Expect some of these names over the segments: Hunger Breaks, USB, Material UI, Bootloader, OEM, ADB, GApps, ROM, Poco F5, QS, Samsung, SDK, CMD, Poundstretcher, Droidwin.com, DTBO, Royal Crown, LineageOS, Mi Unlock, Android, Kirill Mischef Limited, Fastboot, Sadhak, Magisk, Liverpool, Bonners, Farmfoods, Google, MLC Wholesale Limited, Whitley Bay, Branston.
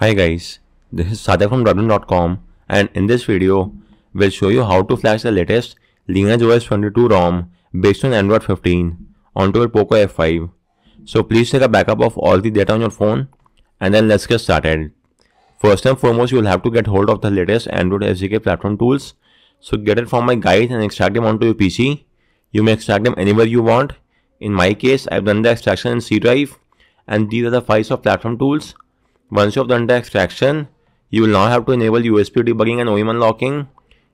Hi guys, this is Sadhak from Droidwin.com, and in this video, we'll show you how to flash the latest LineageOS 22 ROM based on Android 15 onto your Poco F5. So please take a backup of all the data on your phone, and then let's get started. First and foremost, you'll have to get hold of the latest Android SDK platform tools. So get it from my guide and extract them onto your PC. You may extract them anywhere you want. In my case, I've done the extraction in C drive, and these are the files of platform tools. Once you have done the extraction, you will now have to enable USB debugging and OEM unlocking.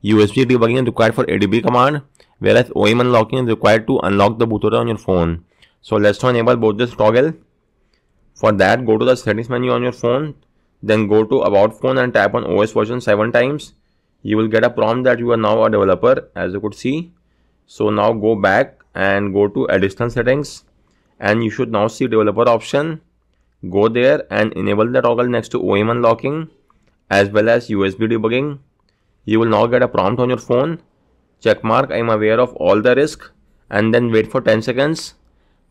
USB debugging is required for ADB command, whereas OEM unlocking is required to unlock the bootloader on your phone. So let's now enable both this toggle. For that, go to the settings menu on your phone, then go to about phone and tap on OS version 7 times. You will get a prompt that you are now a developer, as you could see. So now go back and go to additional settings, and you should now see developer option. Go there and enable the toggle next to OEM unlocking as well as USB debugging. You will now get a prompt on your phone. Check mark, I am aware of all the risk, and then wait for 10 seconds.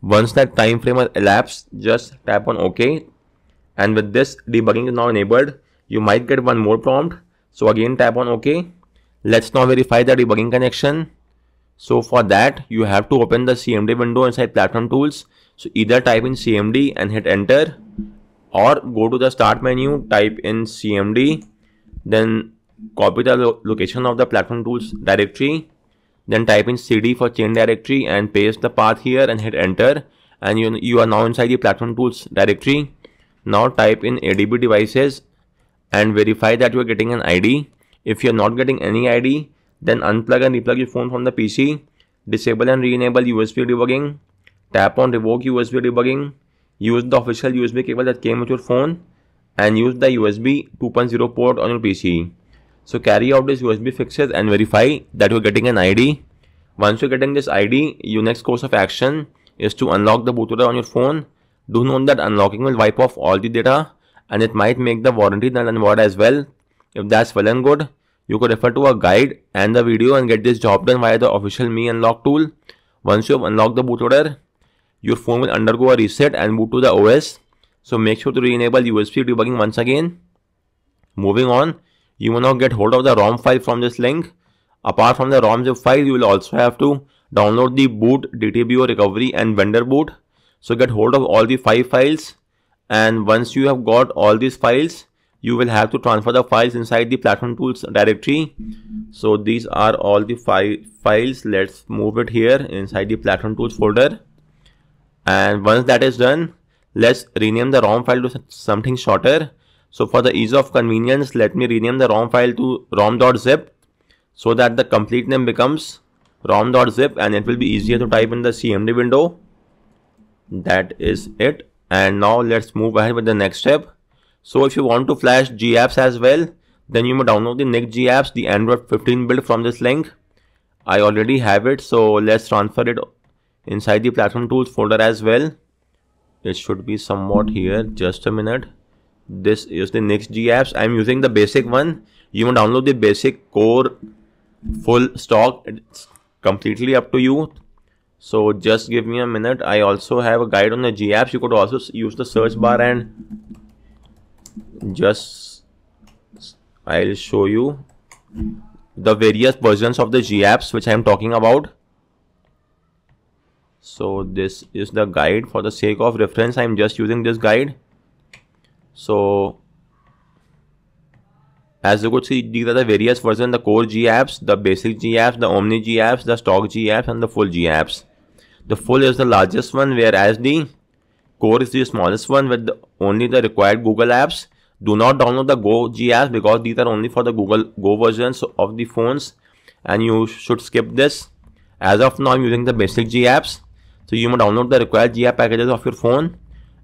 Once that time frame has elapsed, just tap on OK. And with this, debugging is now enabled. You might get one more prompt. So again tap on OK. Let's now verify the debugging connection. So for that, you have to open the CMD window inside platform tools. So either type in CMD and hit enter, or go to the start menu, type in CMD, then copy the location of the platform tools directory, then type in CD for chain directory and paste the path here and hit enter, and you are now inside the platform tools directory. Now type in ADB devices and verify that you are getting an ID. If you are not getting any ID, then unplug and replug your phone from the PC, disable and re-enable USB debugging, tap on revoke USB debugging, use the official USB cable that came with your phone, and use the USB 2.0 port on your PC. So carry out these USB fixes and verify that you are getting an ID. Once you are getting this ID, your next course of action is to unlock the bootloader on your phone. Do note that unlocking will wipe off all the data, and it might make the warranty null and void as well. If that's well and good, you could refer to our guide and the video and get this job done via the official Mi Unlock tool. Once you have unlocked the bootloader, your phone will undergo a reset and boot to the OS. So make sure to re-enable USB debugging once again. Moving on, you will now get hold of the ROM file from this link. Apart from the ROM zip file, you will also have to download the boot, DTBO recovery and vendor boot. So get hold of all the 5 files, and once you have got all these files, you will have to transfer the files inside the platform tools directory. So these are all the 5 files. Let's move it here inside the platform tools folder. And once that is done, let's rename the ROM file to something shorter. So for the ease of convenience, let me rename the ROM file to rom.zip so that the complete name becomes rom.zip, and it will be easier to type in the CMD window. That is it. And now let's move ahead with the next step. So if you want to flash GApps as well, then you may download the Nick GApps, the Android 15 build, from this link. I already have it, so let's transfer it inside the platform tools folder as well. It should be somewhat here. Just a minute. This is the Nick GApps. I'm using the basic one. You may download the basic core full stock. It's completely up to you. So just give me a minute. I also have a guide on the GApps. You could also use the search bar, and just I'll show you the various versions of the GApps which I am talking about. So this is the guide. For the sake of reference, I am just using this guide. So as you could see, these are the various versions: the core GApps, the basic GApps, the omni GApps, the stock GApps, and the full GApps. The full is the largest one, whereas the core is the smallest one with only the required Google apps. Do not download the Go GApps because these are only for the Google Go versions of the phones, and you should skip this. As of now, I'm using the basic GApps. So you may download the required GApp packages of your phone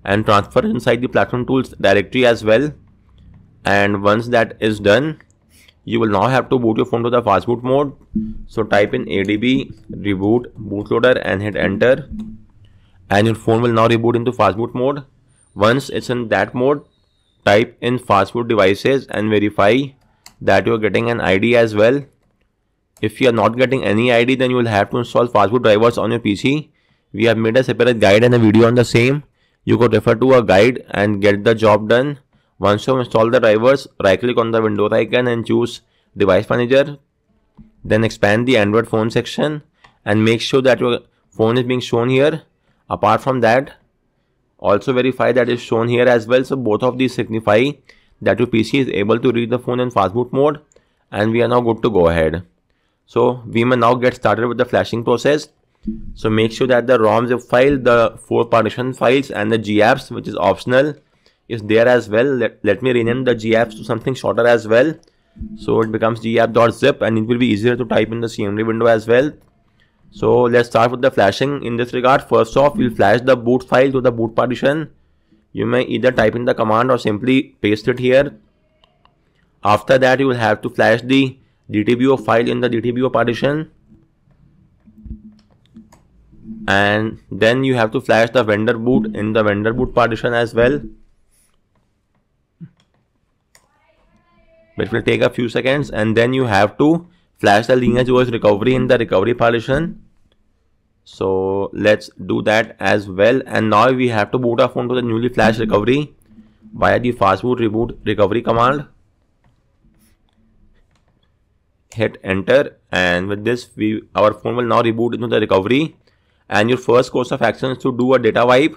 and transfer inside the platform tools directory as well. And once that is done, you will now have to boot your phone to the fastboot mode. So type in ADB reboot bootloader and hit enter, and your phone will now reboot into fastboot mode. Once it's in that mode, type in fastboot devices and verify that you're getting an ID as well. If you are not getting any ID, then you will have to install fastboot drivers on your PC. We have made a separate guide and a video on the same. You could refer to our guide and get the job done. Once you install the drivers, right click on the Windows icon and choose Device Manager. Then expand the Android phone section and make sure that your phone is being shown here. Apart from that, also verify that it's shown here as well. So both of these signify that your PC is able to read the phone in fastboot mode, and we are now good to go ahead. So we may now get started with the flashing process. So make sure that the ROM zip file, the 4 partition files and the GApps, which is optional, is there as well. Let me rename the GApps to something shorter as well. So it becomes gapp.zip, and it will be easier to type in the CMD window as well. So let's start with the flashing in this regard. First off, we'll flash the boot file to the boot partition. You may either type in the command or simply paste it here. After that, you will have to flash the DTBO file in the DTBO partition. And then you have to flash the vendor boot in the vendor boot partition as well. It will take a few seconds, and then you have to flash the LineageOS recovery in the recovery partition. So let's do that as well. And now we have to boot our phone to the newly flashed recovery via the fastboot reboot recovery command. Hit enter, and with this our phone will now reboot into the recovery. And your first course of action is to do a data wipe.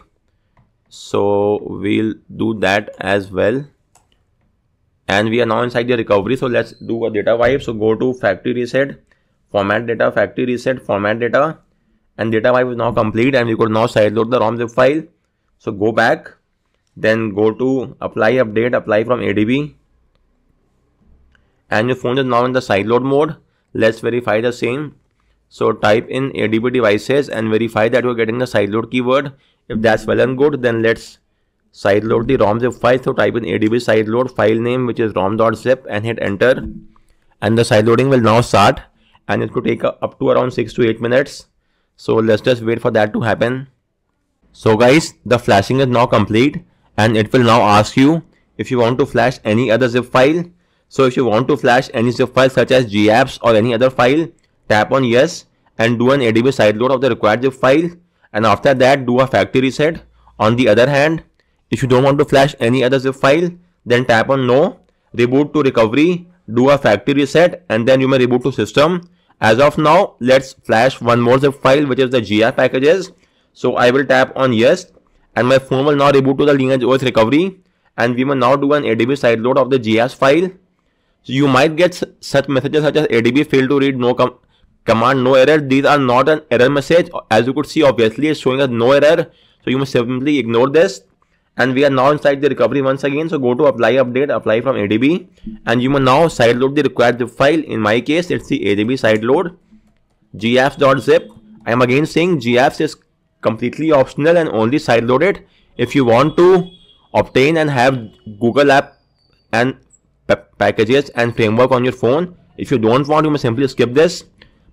So we'll do that as well. And we are now inside the recovery, so let's do a data wipe. So go to factory reset, format data, factory reset, format data, and data wipe is now complete, and we could now sideload the ROM zip file. So go back, then go to apply update, apply from ADB, and your phone is now in the sideload mode. Let's verify the same. So type in ADB devices and verify that you're getting the sideload keyword. If that's well and good, then let's sideload the ROM zip file. So type in ADB sideload file name, which is rom.zip, and hit enter. And the sideloading will now start, and it could take up to around 6 to 8 minutes. So let's just wait for that to happen. So guys, the flashing is now complete, and it will now ask you if you want to flash any other zip file. So if you want to flash any zip file such as GApps or any other file, tap on yes and do an ADB sideload of the required zip file. And after that, do a factory reset. On the other hand, if you don't want to flash any other zip file, then tap on no, reboot to recovery, do a factory reset, and then you may reboot to system. As of now, let's flash one more zip file, which is the GApp packages. So I will tap on yes, and my phone will now reboot to the LineageOS recovery, and we will now do an ADB sideload of the GApps file. So you might get such messages such as ADB failed to read, no command, no error. These are not an error message. As you could see, obviously it's showing us no error. So you must simply ignore this. And we are now inside the recovery once again. So go to apply update, apply from ADB, and you may now sideload the required zip file. In my case, it's the ADB sideload GApps.zip. I am again saying GApps is completely optional and only sideload it if you want to obtain and have Google app and packages and framework on your phone. If you don't want, you may simply skip this.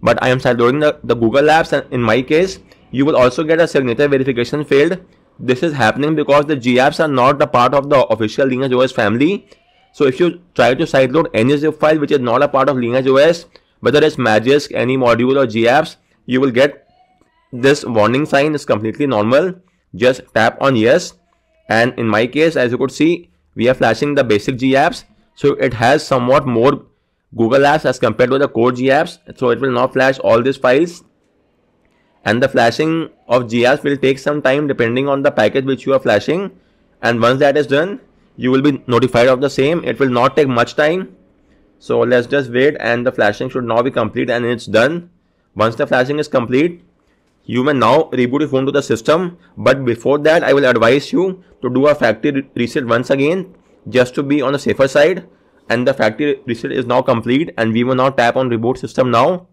But I am sideloading the Google apps, and in my case, you will also get a signature verification failed. This is happening because the GApps are not a part of the official LineageOS family. So if you try to sideload any zip file which is not a part of LineageOS, whether it's Magisk, any module or GApps, you will get this warning sign. Is completely normal. Just tap on yes. And in my case, as you could see, we are flashing the basic GApps. So it has somewhat more Google apps as compared to the core GApps. So it will now flash all these files. And the flashing of GApps will take some time depending on the package which you are flashing. And once that is done, you will be notified of the same. It will not take much time. So let's just wait, and the flashing should now be complete, and it's done. Once the flashing is complete, you may now reboot your phone to the system. But before that, I will advise you to do a factory reset once again, just to be on the safer side. And the factory reset is now complete, and we will now tap on reboot system now.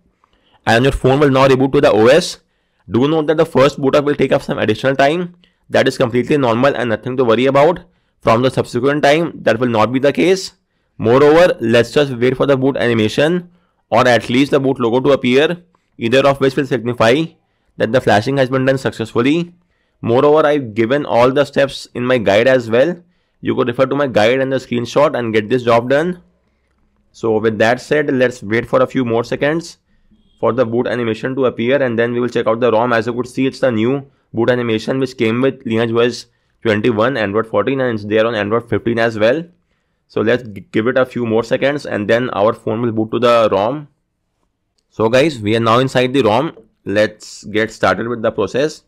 And your phone will now reboot to the OS. Do note that the first boot up will take up some additional time. That is completely normal and nothing to worry about. From the subsequent time, that will not be the case. Moreover, let's just wait for the boot animation, or at least the boot logo to appear, either of which will signify that the flashing has been done successfully. Moreover, I've given all the steps in my guide as well. You could refer to my guide and the screenshot and get this job done. So with that said, let's wait for a few more seconds for the boot animation to appear, and then we will check out the ROM. As you could see, it's the new boot animation which came with LineageOS 21, Android 14, and it's there on Android 15 as well. So let's give it a few more seconds and then our phone will boot to the ROM. So guys, we are now inside the ROM. Let's get started with the process.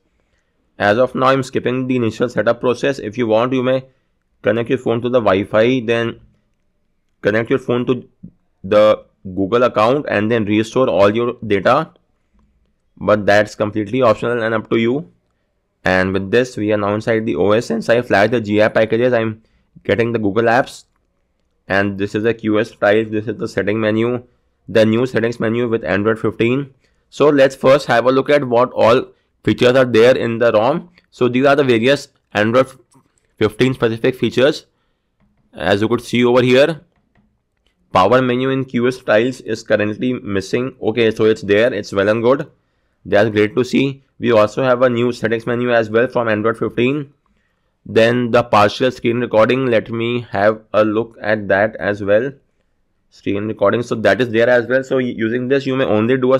As of now, I'm skipping the initial setup process. If you want, you may connect your phone to the Wi-Fi, then connect your phone to the Google account and then restore all your data. But that's completely optional and up to you. And with this, we are now inside the OS. Since I flagged the GApp packages, I'm getting the Google apps. And this is the QS file. This is the setting menu, the new settings menu with Android 15. So let's first have a look at what all features are there in the ROM. So these are the various Android 15 specific features. As you could see over here, power menu in QS tiles is currently missing. Okay, so it's there. It's well and good. That's great to see. We also have a new settings menu as well from Android 15. Then the partial screen recording. Let me have a look at that as well. Screen recording. So that is there as well. So using this, you may only do a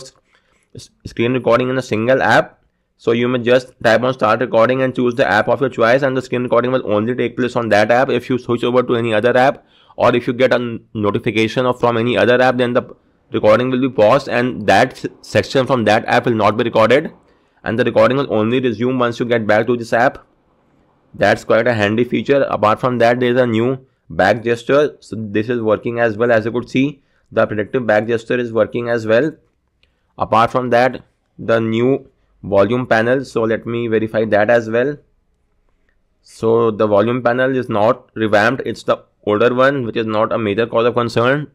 screen recording in a single app. So you may just tap on start recording and choose the app of your choice, and the screen recording will only take place on that app. If you switch over to any other app, or if you get a notification from any other app, then the recording will be paused and that section from that app will not be recorded, and the recording will only resume once you get back to this app. That's quite a handy feature. Apart from that, there is a new back gesture. So this is working as well. As you could see, the predictive back gesture is working as well. Apart from that, the new volume panel. So let me verify that as well. So the volume panel is not revamped. It's the older one, which is not a major cause of concern.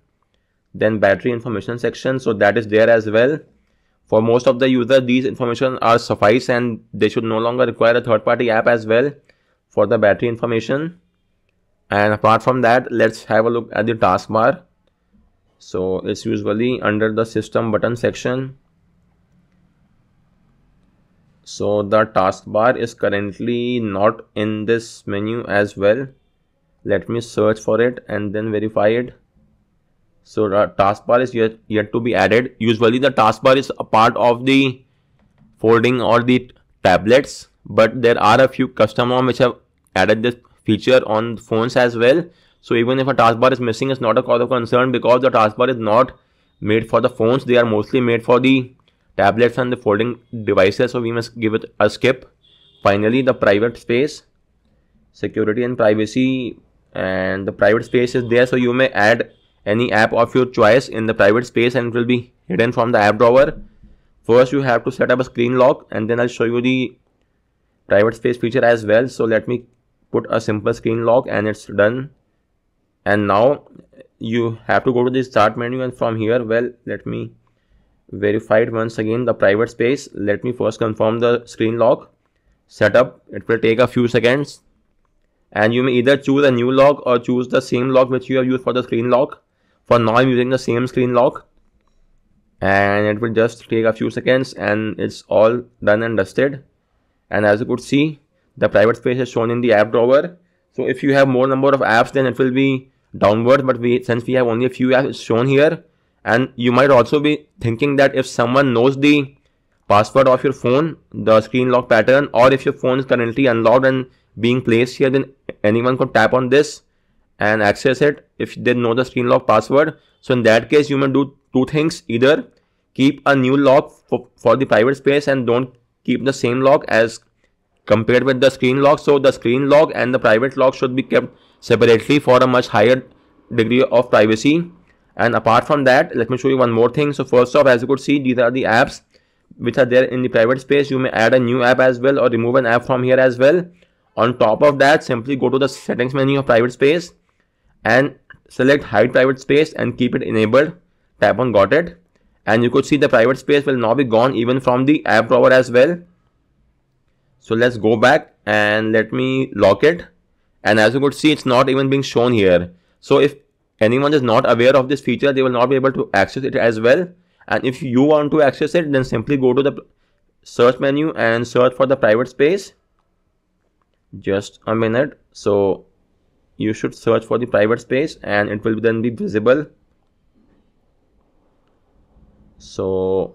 Then battery information section. So that is there as well. For most of the users, these information are suffice and they should no longer require a third-party app as well for the battery information. And apart from that, let's have a look at the taskbar. So it's usually under the system button section. So the taskbar is currently not in this menu as well. Let me search for it and then verify it. So the taskbar is yet to be added. Usually the taskbar is a part of the folding or the tablets, but there are a few customers which have added this feature on phones as well. So even if a taskbar is missing, it's not a cause of concern because the taskbar is not made for the phones. They are mostly made for the tablets and the folding devices. So we must give it a skip. Finally, the private space, security and privacy, and the private space is there. So you may add any app of your choice in the private space and it will be hidden from the app drawer. First, you have to set up a screen lock and then I'll show you the private space feature as well. So let me put a simple screen lock and it's done. And now you have to go to the start menu, and from here, well, let me verify it once again, the private space. Let me first confirm the screen lock setup. It will take a few seconds, and you may either choose a new lock or choose the same lock which you have used for the screen lock. For now, I'm using the same screen lock, and it will just take a few seconds and it's all done and dusted. And as you could see, the private space is shown in the app drawer. So if you have more number of apps, then it will be downward, but since we have only a few apps, it's shown here. And you might also be thinking that if someone knows the password of your phone, the screen lock pattern, or if your phone is currently unlocked and being placed here, then anyone could tap on this and access it if they know the screen lock password. So in that case, you may do two things. Either keep a new lock for the private space and don't keep the same lock as compared with the screen lock. So the screen lock and the private lock should be kept separately for a much higher degree of privacy. And apart from that, let me show you one more thing. So first off, as you could see, these are the apps which are there in the private space. You may add a new app as well or remove an app from here as well. On top of that, simply go to the settings menu of private space and select hide private space and keep it enabled. Tap on got it. And you could see the private space will now be gone even from the app drawer as well. So let's go back and let me lock it. And as you could see, it's not even being shown here. So if anyone is not aware of this feature, they will not be able to access it as well. And if you want to access it, then simply go to the search menu and search for the private space. Just a minute. So you should search for the private space and it will then be visible. So,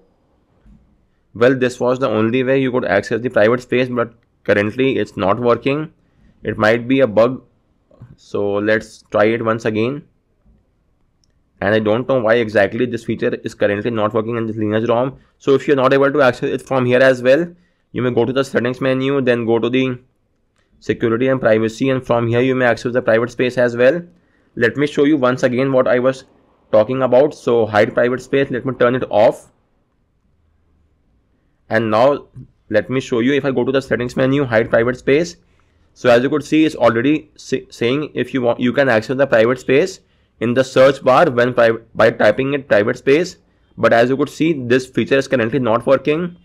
well, this was the only way you could access the private space, but currently it's not working. It might be a bug, so let's try it once again. And I don't know why exactly this feature is currently not working in this Lineage ROM. So if you're not able to access it from here as well, you may go to the settings menu, then go to the security and privacy, and from here you may access the private space as well. Let me show you once again what I was talking about. So hide private space, let me turn it off. And now let me show you, if I go to the settings menu, hide private space. So as you could see, it's already saying if you want, you can access the private space in the search bar when by typing it private space. But as you could see, this feature is currently not working.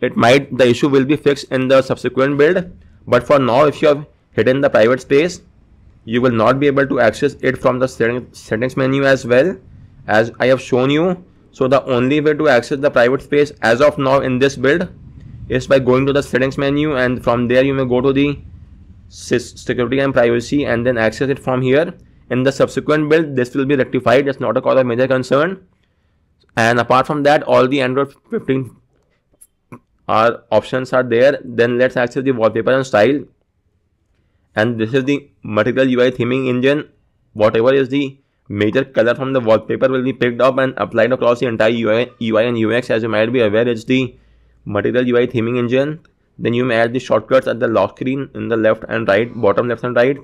It might, the issue will be fixed in the subsequent build, but for now, if you have hidden the private space, you will not be able to access it from the settings menu as well, as I have shown you. So the only way to access the private space as of now in this build is by going to the settings menu, and from there you may go to the security and privacy and then access it from here. In the subsequent build, this will be rectified. It's not a cause of major concern. And apart from that, all the Android 15 options are there. Then let's access the wallpaper and style. And this is the Material UI theming engine. Whatever is the major color from the wallpaper will be picked up and applied across the entire UI and UX. As you might be aware, it's the Material UI theming engine. Then you may add the shortcuts at the lock screen in the left and right, bottom left and right.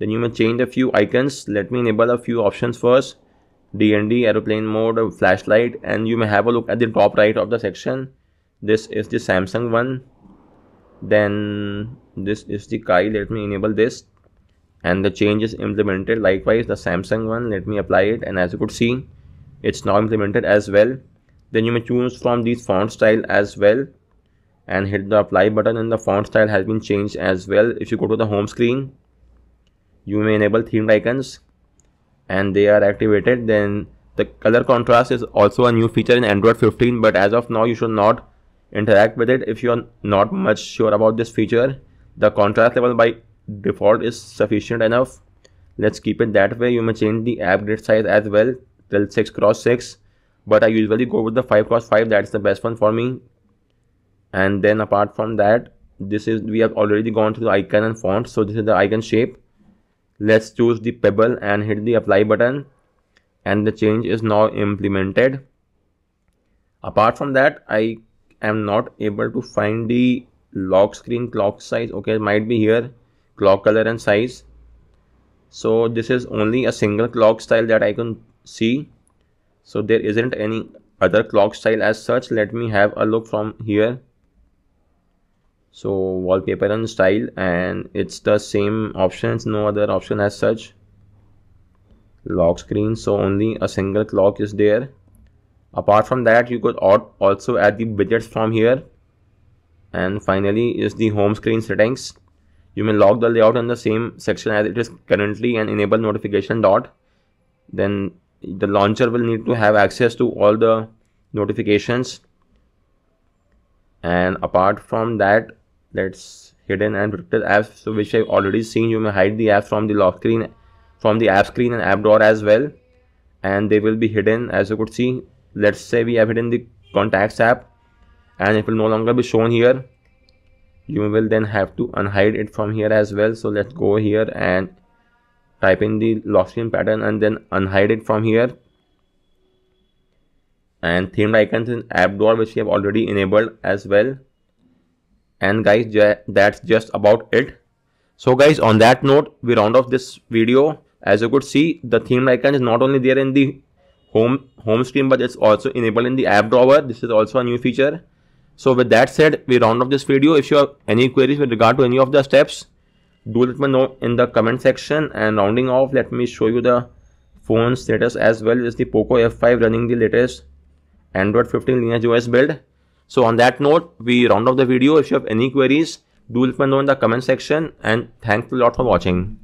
Then you may change a few icons. Let me enable a few options first. DND, aeroplane mode, flashlight, and you may have a look at the top right of the section. This is the Samsung one. Then this is the Kai. Let me enable this. And the change is implemented. Likewise, the Samsung one. Let me apply it. And as you could see, it's now implemented as well. Then you may choose from these font style as well. And hit the apply button, and the font style has been changed as well. If you go to the home screen, you may enable themed icons and they are activated. Then the color contrast is also a new feature in Android 15, but as of now you should not interact with it if you are not much sure about this feature. The contrast level by default is sufficient enough. Let's keep it that way. You may change the app grid size as well till 6x6, but I usually go with the 5x5. That's the best one for me. And then apart from that, this is, we have already gone through the icon and font, so this is the icon shape. Let's choose the pebble and hit the apply button, and the change is now implemented. Apart from that, I am not able to find the lock screen clock size. Okay, it might be here, clock color and size. So this is only a single clock style that I can see. So there isn't any other clock style as such. Let me have a look from here. So wallpaper and style, and it's the same options, no other option as such. Lock screen, so only a single clock is there. Apart from that, you could also add the widgets from here. And finally is the home screen settings. You may lock the layout in the same section as it is currently and enable notification dot. Then the launcher will need to have access to all the notifications. And apart from that, let's hidden and restricted apps, so which I've already seen. You may hide the apps from the lock screen, from the app screen and app door as well, and they will be hidden. As you could see, let's say we have hidden the contacts app and it will no longer be shown here. You will then have to unhide it from here as well. So let's go here and type in the lock screen pattern and then unhide it from here. And themed icons in app door, which we have already enabled as well. And guys, that's just about it. So guys, on that note, we round off this video. As you could see, the themed icon is not only there in the home screen, but it's also enabled in the app drawer. This is also a new feature. So with that said, we round off this video. If you have any queries with regard to any of the steps, do let me know in the comment section. And rounding off, let me show you the phone status as well as the Poco F5 running the latest Android 15 LineageOS build. So on that note, we round off the video. If you have any queries, do let me know in the comment section, and thanks a lot for watching.